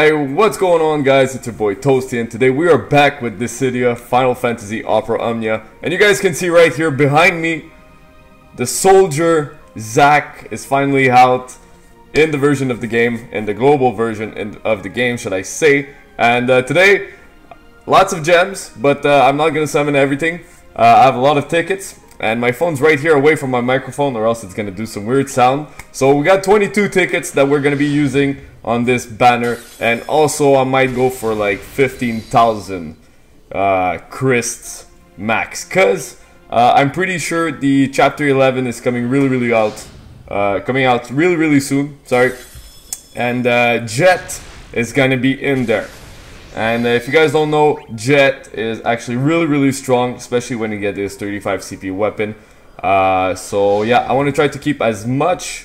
Hey, what's going on, guys? It's your boy Toasty, and today we are back with Dissidia Final Fantasy Opera Omnia. And you guys can see right here behind me, the soldier Zack is finally out in the version of the game, in the global version of the game, should I say. And today, lots of gems, but I'm not gonna summon everything. I have a lot of tickets, and my phone's right here away from my microphone, or else it's gonna do some weird sound. So we got 22 tickets that we're gonna be using on this banner, and also I might go for like 15,000 Christs max, cuz I'm pretty sure the chapter 11 is coming really soon, sorry, and Jet is gonna be in there. And if you guys don't know, Jet is actually really strong, especially when you get this 35 CP weapon. So yeah, I want to try to keep as much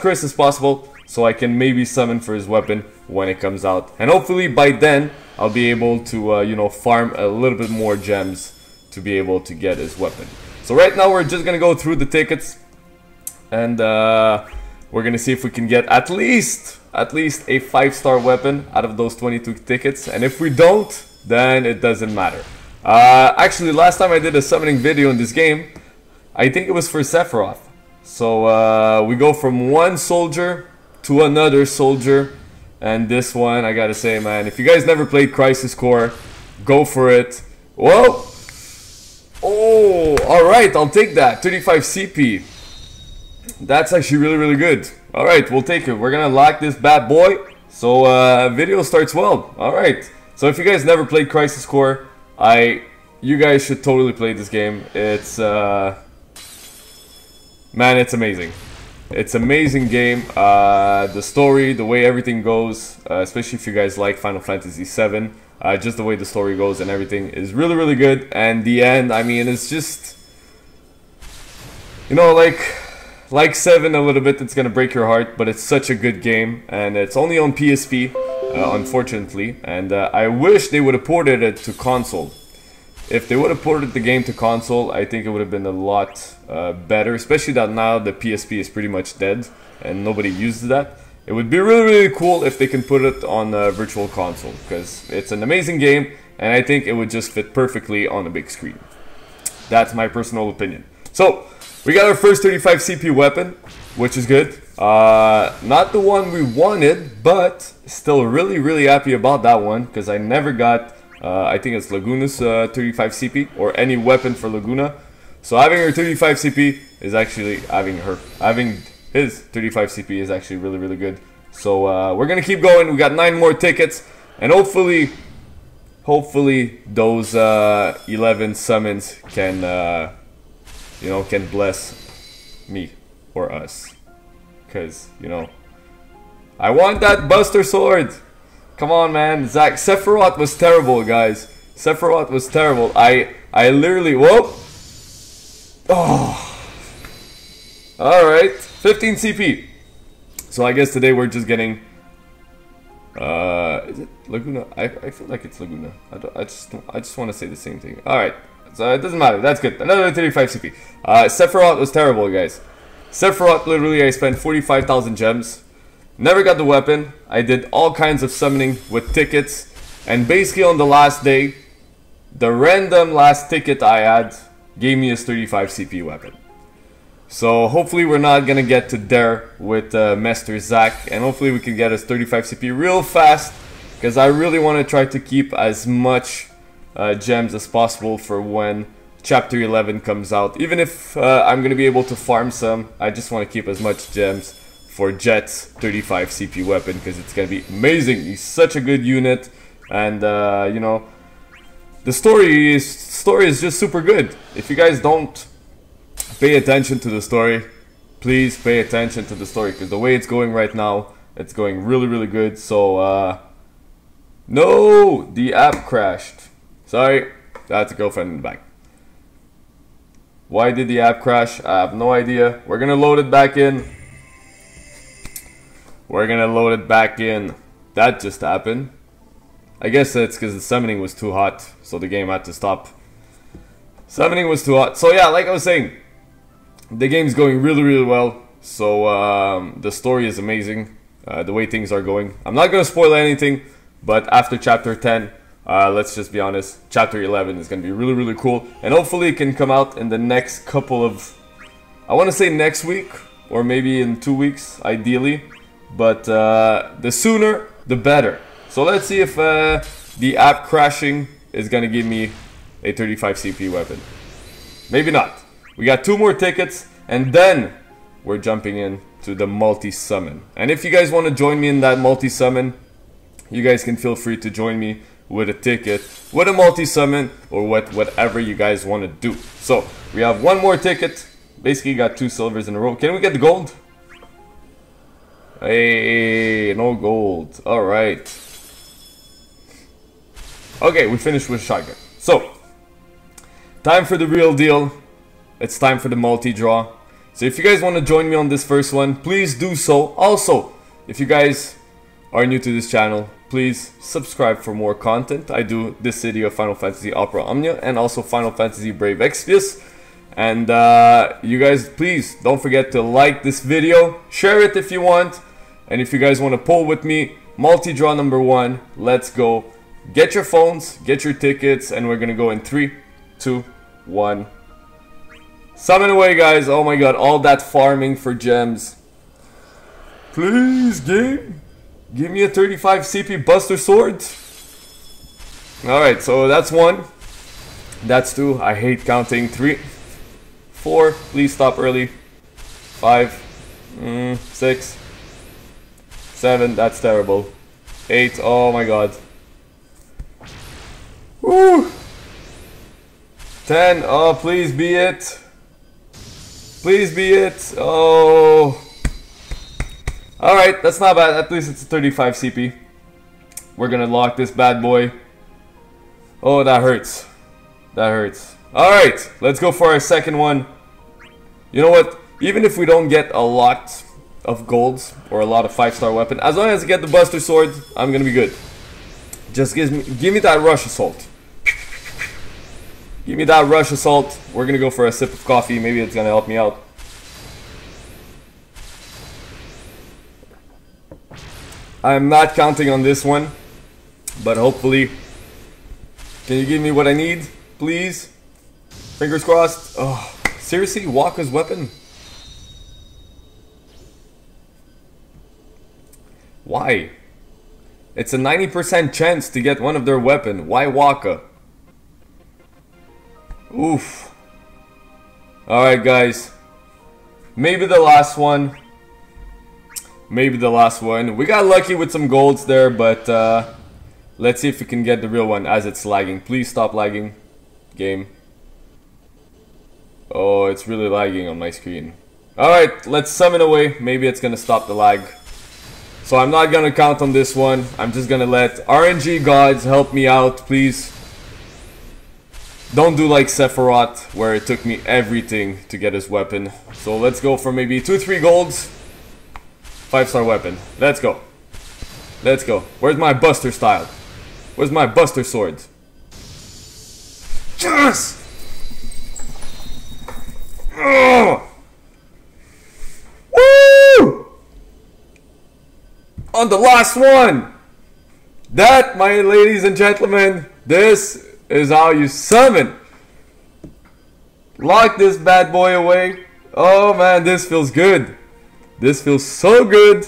Chris as possible, so I can maybe summon for his weapon when it comes out, and hopefully by then I'll be able to you know, farm a little bit more gems to be able to get his weapon. So right now we're just gonna go through the tickets, and we're gonna see if we can get at least a 5-star weapon out of those 22 tickets, and if we don't, then it doesn't matter. Actually, last time I did a summoning video in this game, I think it was for Sephiroth. So we go from one soldier to another soldier, and this one, I gotta say, man, if you guys never played Crisis Core, go for it. Whoa! Oh, alright, I'll take that. 35 CP. That's actually really good. Alright, we'll take it. We're gonna lock this bad boy. So video starts well. Alright. So if you guys never played Crisis Core, you guys should totally play this game. It's man, it's amazing. It's amazing game. The story, the way everything goes, especially if you guys like Final Fantasy VII, just the way the story goes and everything is really good. And the end, I mean, it's just, you know, like 7 a little bit, it's gonna break your heart, but it's such a good game, and it's only on PSP, unfortunately. And I wish they would have ported it to console. If they would have ported the game to console, I think it would have been a lot better, especially that now the PSP is pretty much dead and nobody uses that. It would be really cool if they can put it on a virtual console, because it's an amazing game, and I think it would just fit perfectly on a big screen. That's my personal opinion. So we got our first 35 CP weapon, which is good. Not the one we wanted, but still really happy about that one, because I never got I think it's Laguna's 35 CP, or any weapon for Laguna. So having her 35 CP is actually, having his 35 CP is actually really good. So we're gonna keep going. We got 9 more tickets, and hopefully those 11 summons can, you know, can bless me or us, because, you know, I want that Buster Sword. Come on, man. Zack. Sephiroth was terrible, guys. Sephiroth was terrible. I literally... Whoa! Oh! Alright. 15 CP. So I guess today we're just getting... is it Laguna? I feel like it's Laguna. I just want to say the same thing. Alright. So it doesn't matter. That's good. Another 35 CP. Sephiroth was terrible, guys. Sephiroth, literally, I spent 45,000 gems. Never got the weapon. I did all kinds of summoning with tickets, and basically on the last day, the random last ticket I had gave me his 35 CP weapon. So hopefully we're not gonna get to there with Master Zack, and hopefully we can get his 35 CP real fast, because I really want to try to keep as much gems as possible for when Chapter 11 comes out. Even if I'm gonna be able to farm some, I just want to keep as much gems for Jet's 35 CP weapon, because it's gonna be amazing. He's such a good unit, and you know, the story is just super good. If you guys don't pay attention to the story, please pay attention to the story, because the way it's going right now, it's going really good. So no, the app crashed. Sorry, that's a girlfriend in the back. Why did the app crash? I have no idea. We're gonna load it back in. We're gonna load it back in. That just happened. I guess it's because the summoning was too hot, so the game had to stop. Summoning was too hot. So yeah, like I was saying, the game's going really well. So the story is amazing, the way things are going. I'm not going to spoil anything, but after chapter 10, let's just be honest, chapter 11 is going to be really, really cool. And hopefully it can come out in the next couple of, I want to say next week, or maybe in 2 weeks, ideally. But the sooner, the better. So let's see if the app crashing is going to give me a 35 CP weapon. Maybe not. We got 2 more tickets, and then we're jumping in to the multi-summon. And if you guys want to join me in that multi-summon, you guys can feel free to join me with a ticket, with a multi-summon, or whatever you guys want to do. So, we have 1 more ticket. Basically, got 2 silvers in a row. Can we get the gold? Hey, no gold. Alright. Okay, we finished with shotgun. So, time for the real deal. It's time for the multi-draw. So if you guys want to join me on this first one, please do so. Also, if you guys are new to this channel, please subscribe for more content. I do Dissidia Final Fantasy Opera Omnia and also Final Fantasy Brave Exvius. And you guys, please don't forget to like this video, share it if you want. And if you guys want to poll with me, multi-draw number 1, let's go. Get your phones, get your tickets, and we're going to go in 3, 2, 1. Summon away, guys. Oh my god, all that farming for gems. Please, game. Give me a 35 CP Buster Sword. Alright, so that's 1. That's 2. I hate counting. 3. 4. Please stop early. 5. 6. 7. That's terrible. 8. Oh my god. Woo! 10. Oh, please be it. Please be it. Oh. Alright, that's not bad. At least it's a 35 CP. We're gonna lock this bad boy. Oh, that hurts. That hurts. Alright, let's go for our second one. You know what? Even if we don't get a lot of golds or a lot of 5-star weapon, as long as I get the Buster Sword, I'm gonna be good. Just give me that Rush Assault. Give me that Rush Assault. We're gonna go for a sip of coffee. Maybe it's gonna help me out. I'm not counting on this one, but hopefully. Can you give me what I need, please? Fingers crossed. Oh, seriously, Waka's weapon? Why? It's a 90% chance to get one of their weapon. Why Waka? Oof. Alright guys, maybe the last one. Maybe the last one. We got lucky with some golds there, but let's see if we can get the real one as it's lagging. Please stop lagging, game. Oh, it's really lagging on my screen. Alright, let's summon away. Maybe it's gonna stop the lag. So I'm not gonna count on this one. I'm just gonna let RNG gods help me out, please. Don't do like Sephiroth, where it took me everything to get his weapon. So let's go for maybe 2-3 golds. 5-star weapon. Let's go. Let's go. Where's my Buster style? Where's my Buster Sword? Yes! Oh! Woo! On the last one! That, my ladies and gentlemen, this is how you summon. Lock this bad boy away. Oh man, this feels good. This feels so good.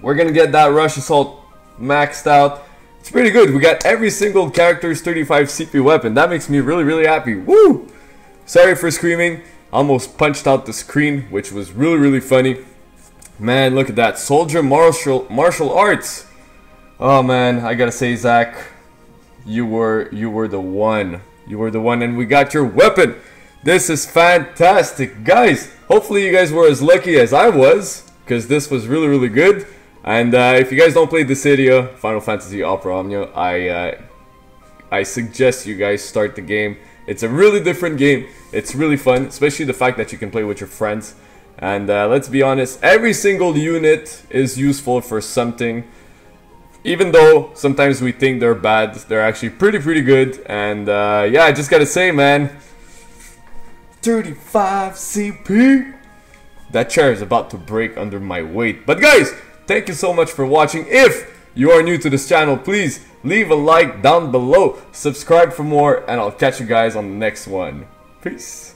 We're gonna get that Rush Assault maxed out. It's pretty good. We got every single character's 35 CP weapon. That makes me really, really happy. Woo! Sorry for screaming. Almost punched out the screen, which was really, really funny. Man, look at that. Soldier martial arts. Oh man, I gotta say, Zack, you were the one. You were the one, and we got your weapon. This is fantastic, guys. Hopefully you guys were as lucky as I was, because this was really, really good. And if you guys don't play Dissidia Final Fantasy Opera Omnia, I suggest you guys start the game. It's a really different game. It's really fun, especially the fact that you can play with your friends. And let's be honest, every single unit is useful for something. Even though sometimes we think they're bad, they're actually pretty good. And yeah, I just gotta say, man, 35 CP. That chair is about to break under my weight. But guys, thank you so much for watching. If you are new to this channel, please leave a like down below, subscribe for more, and I'll catch you guys on the next one. Peace.